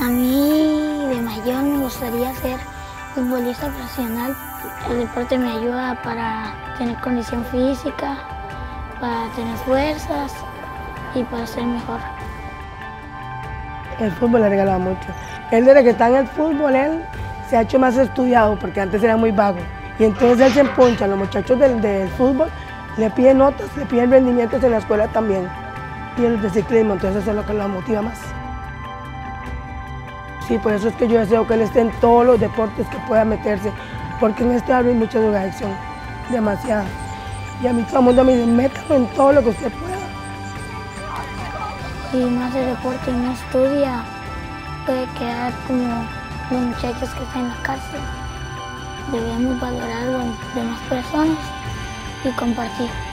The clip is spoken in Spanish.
A mí de mayor me gustaría ser futbolista profesional. El deporte me ayuda para tener condición física, para tener fuerzas y para ser mejor. El fútbol le ha regalado mucho. Él desde que está en el fútbol, él se ha hecho más estudiado porque antes era muy vago. Y entonces él se emponcha. Los muchachos del fútbol le piden notas, le piden rendimientos en la escuela también. Y el de ciclismo, entonces eso es lo que lo motiva más. Sí, por eso es que yo deseo que él esté en todos los deportes que pueda meterse, porque en este árbol hay mucha drogadicción, demasiada. Y a mí todo el mundo me dice, métalo en todo lo que usted pueda. Si no hace deporte y no estudia, puede quedar como los muchachos que están en la cárcel. Debemos valorar a las demás personas y compartir.